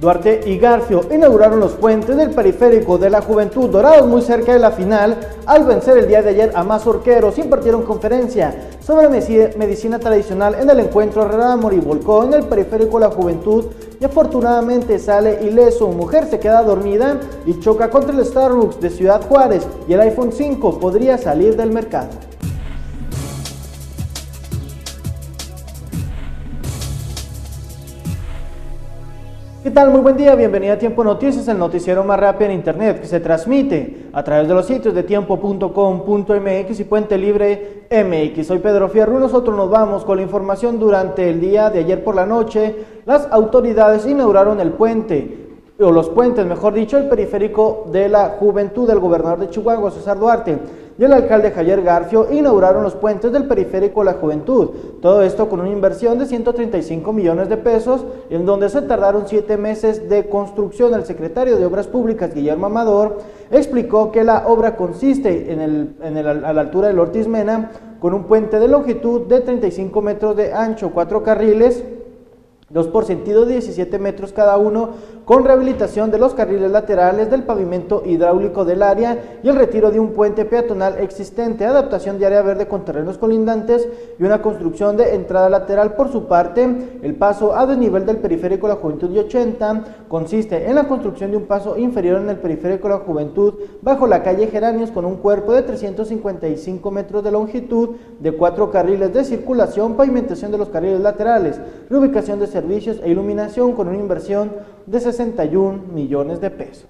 Duarte y Garfio inauguraron los puentes del Periférico de la Juventud, Dorados muy cerca de la final, al vencer el día de ayer a Mazorqueros, impartieron conferencia sobre medicina tradicional en el encuentro Herrera Moribolcó en el Periférico de la Juventud y afortunadamente sale ileso. Mujer se queda dormida y choca contra el Starbucks de Ciudad Juárez y el iPhone 5 podría salir del mercado. ¿Qué tal? Muy buen día, bienvenida a Tiempo Noticias, el noticiero más rápido en internet que se transmite a través de los sitios de tiempo.com.mx y Puente Libre MX. Soy Pedro Fierro y nosotros nos vamos con la información. Durante el día de ayer por la noche, las autoridades inauguraron el puente, o los puentes, mejor dicho, el Periférico de la Juventud. Del gobernador de Chihuahua, César Duarte, y el alcalde Javier Garfio inauguraron los puentes del Periférico de la Juventud, todo esto con una inversión de 135 millones de pesos, en donde se tardaron 7 meses de construcción. El secretario de Obras Públicas, Guillermo Amador, explicó que la obra consiste a la altura del Ortiz Mena, con un puente de longitud de 35 metros de ancho, 4 carriles, 2 por sentido, 17 metros cada uno, con rehabilitación de los carriles laterales, del pavimento hidráulico del área y el retiro de un puente peatonal existente, adaptación de área verde con terrenos colindantes y una construcción de entrada lateral. Por su parte, el paso a desnivel del Periférico de la Juventud y 80 consiste en la construcción de un paso inferior en el Periférico de la Juventud bajo la calle Geranios, con un cuerpo de 355 metros de longitud, de 4 carriles de circulación, pavimentación de los carriles laterales, reubicación de servicios e iluminación, con una inversión de 61 millones de pesos.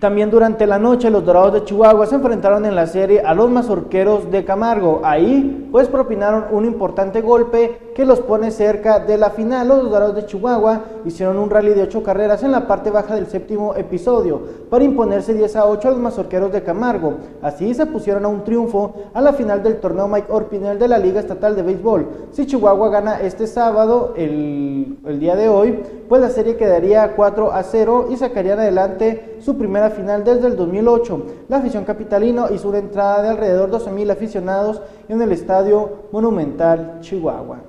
También durante la noche los Dorados de Chihuahua se enfrentaron en la serie a los Mazorqueros de Camargo. Ahí pues propinaron un importante golpe que los pone cerca de la final. Los Dorados de Chihuahua hicieron un rally de 8 carreras en la parte baja del 7º episodio para imponerse 10-8 a los Mazorqueros de Camargo. Así se pusieron a un triunfo a la final del torneo Mike Orpinel de la Liga Estatal de Béisbol. Si Chihuahua gana este sábado, el día de hoy, pues la serie quedaría 4-0 y sacarían adelante su primera final desde el 2008. La afición capitalino hizo una entrada de alrededor de 12,000 aficionados en el Estadio Monumental Chihuahua.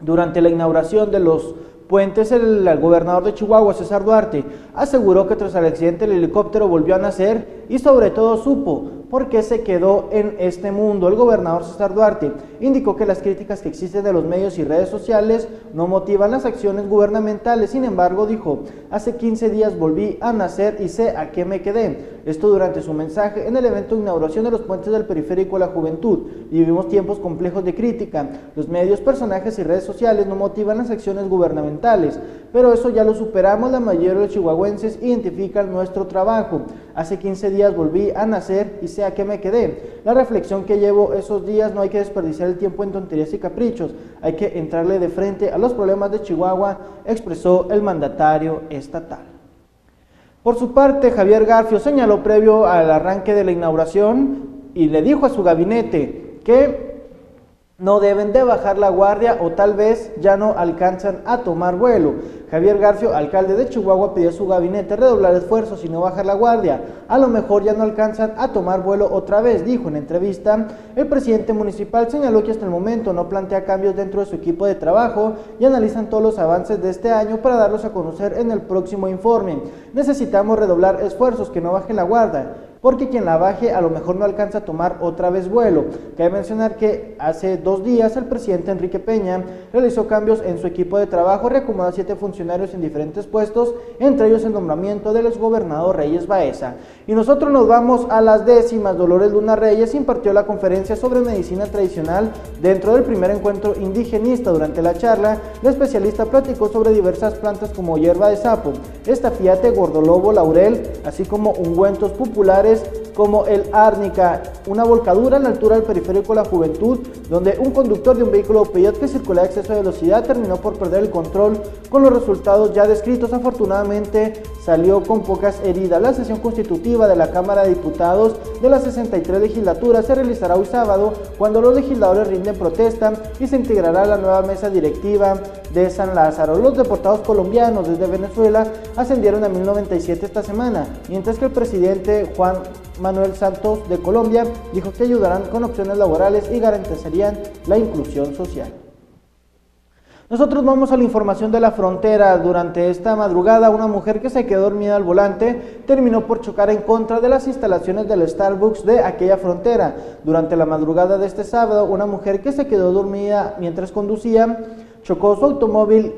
Durante la inauguración de los puentes, el gobernador de Chihuahua, César Duarte, aseguró que tras el accidente el helicóptero volvió a nacer y sobre todo supo por qué se quedó en este mundo. El gobernador César Duarte indicó que las críticas que existen de los medios y redes sociales no motivan las acciones gubernamentales. Sin embargo, dijo, hace 15 días volví a nacer y sé a qué me quedé. Esto durante su mensaje en el evento de inauguración de los puentes del Periférico de la Juventud. Vivimos tiempos complejos de crítica. Los medios, personajes y redes sociales no motivan las acciones gubernamentales, pero eso ya lo superamos. La mayoría de los chihuahuenses identifican nuestro trabajo. Hace 15 días volví a nacer y sé a qué me quedé. La reflexión que llevo esos días: no hay que desperdiciar el tiempo en tonterías y caprichos, hay que entrarle de frente a los problemas de Chihuahua, expresó el mandatario estatal. Por su parte, Javier Garfio señaló, previo al arranque de la inauguración, y le dijo a su gabinete que no deben de bajar la guardia o tal vez ya no alcanzan a tomar vuelo. Javier Garfio, alcalde de Chihuahua, pidió a su gabinete redoblar esfuerzos y no bajar la guardia. A lo mejor ya no alcanzan a tomar vuelo otra vez, dijo en entrevista. El presidente municipal señaló que hasta el momento no plantea cambios dentro de su equipo de trabajo y analizan todos los avances de este año para darlos a conocer en el próximo informe. Necesitamos redoblar esfuerzos, que no baje la guardia, porque quien la baje a lo mejor no alcanza a tomar otra vez vuelo. Cabe mencionar que hace 2 días el presidente Enrique Peña realizó cambios en su equipo de trabajo, reacomodó a 7 funcionarios en diferentes puestos, entre ellos el nombramiento del exgobernador Reyes Baeza. Y nosotros nos vamos a las décimas. Dolores Luna Reyes impartió la conferencia sobre medicina tradicional dentro del primer encuentro indigenista. Durante la charla, la especialista platicó sobre diversas plantas como hierba de sapo, estafiate, gordolobo, laurel, así como ungüentos populares como el árnica. Una volcadura en la altura del Periférico de la Juventud, donde un conductor de un vehículo Peugeot que circulaba a exceso de velocidad terminó por perder el control, con los resultados ya descritos. Afortunadamente salió con pocas heridas. La sesión constitutiva de la Cámara de Diputados de la 63 legislatura se realizará hoy sábado, cuando los legisladores rinden protesta y se integrará la nueva mesa directiva de San Lázaro. Los deportados colombianos desde Venezuela ascendieron a 1097 esta semana, mientras que el presidente Juan Manuel Santos de Colombia dijo que ayudarán con opciones laborales y garantizarían la inclusión social. Nosotros vamos a la información de la frontera. Durante esta madrugada, una mujer que se quedó dormida al volante terminó por chocar en contra de las instalaciones del Starbucks de aquella frontera. Durante la madrugada de este sábado, una mujer que se quedó dormida mientras conducía chocó su automóvil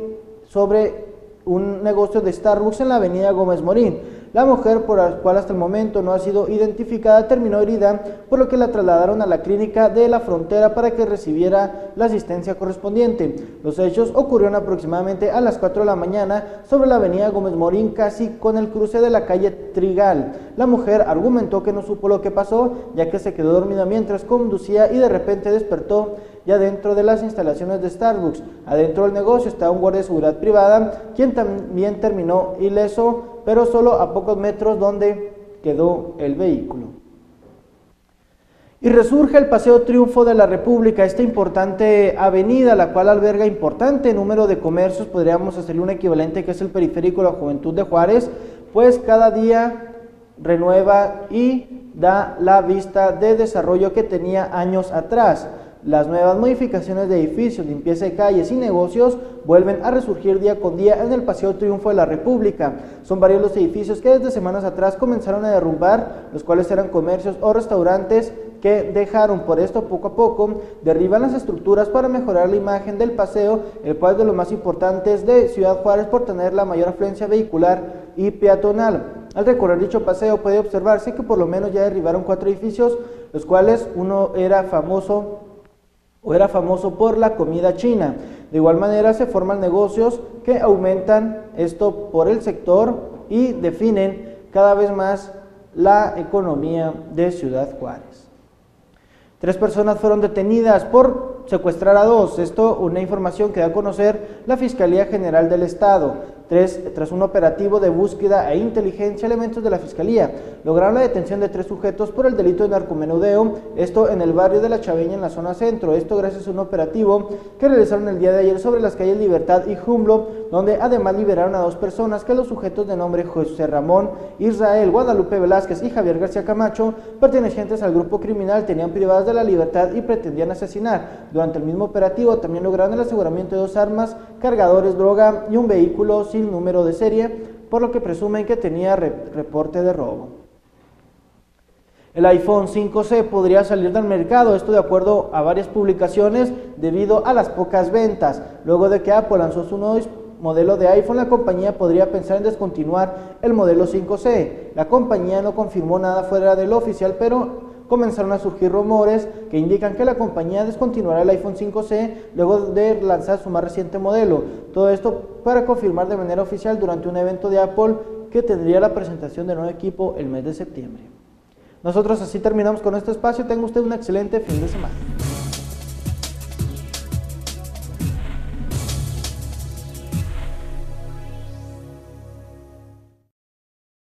sobre un negocio de Starbucks en la avenida Gómez Morin. La mujer, por la cual hasta el momento no ha sido identificada, terminó herida, por lo que la trasladaron a la clínica de la frontera para que recibiera la asistencia correspondiente. Los hechos ocurrieron aproximadamente a las 4 de la mañana sobre la avenida Gómez Morin, casi con el cruce de la calle Trigal. La mujer argumentó que no supo lo que pasó, ya que se quedó dormida mientras conducía y de repente despertó ya dentro de las instalaciones de Starbucks. Adentro del negocio estaba un guardia de seguridad privada, quien también terminó ileso, pero solo a pocos metros donde quedó el vehículo. Y resurge el Paseo Triunfo de la República, esta importante avenida, la cual alberga importante número de comercios, podríamos hacerle un equivalente que es el Periférico de la Juventud de Juárez, pues cada día renueva y da la vista de desarrollo que tenía años atrás. Las nuevas modificaciones de edificios, limpieza de calles y negocios vuelven a resurgir día con día en el Paseo Triunfo de la República. Son varios los edificios que desde semanas atrás comenzaron a derrumbar, los cuales eran comercios o restaurantes que dejaron. Por esto, poco a poco derriban las estructuras para mejorar la imagen del paseo, el cual es de los más importantes de Ciudad Juárez por tener la mayor afluencia vehicular y peatonal. Al recorrer dicho paseo puede observarse que por lo menos ya derribaron 4 edificios, los cuales uno era famoso por la comida china. De igual manera se forman negocios que aumentan esto por el sector y definen cada vez más la economía de Ciudad Juárez. 3 personas fueron detenidas por secuestrar a 2, esto una información que da a conocer la Fiscalía General del Estado. Tras un operativo de búsqueda e inteligencia, elementos de la Fiscalía lograron la detención de 3 sujetos por el delito de narcomenudeo, esto en el barrio de La Chaveña, en la zona centro. Esto gracias a un operativo que realizaron el día de ayer sobre las calles Libertad y Jumlo, donde además liberaron a 2 personas que los sujetos de nombre José Ramón Israel, Guadalupe Velázquez y Javier García Camacho, pertenecientes al grupo criminal, tenían privadas de la libertad y pretendían asesinar. Durante el mismo operativo también lograron el aseguramiento de 2 armas, cargadores, droga y un vehículo sin número de serie, por lo que presumen que tenía reporte de robo. El iPhone 5C podría salir del mercado, esto de acuerdo a varias publicaciones, debido a las pocas ventas. Luego de que Apple lanzó su nuevo modelo de iPhone, la compañía podría pensar en descontinuar el modelo 5C. La compañía no confirmó nada fuera de lo oficial, pero comenzaron a surgir rumores que indican que la compañía descontinuará el iPhone 5C luego de lanzar su más reciente modelo. Todo esto para confirmar de manera oficial durante un evento de Apple que tendría la presentación del nuevo equipo el mes de septiembre. Nosotros así terminamos con este espacio. Tenga usted un excelente fin de semana.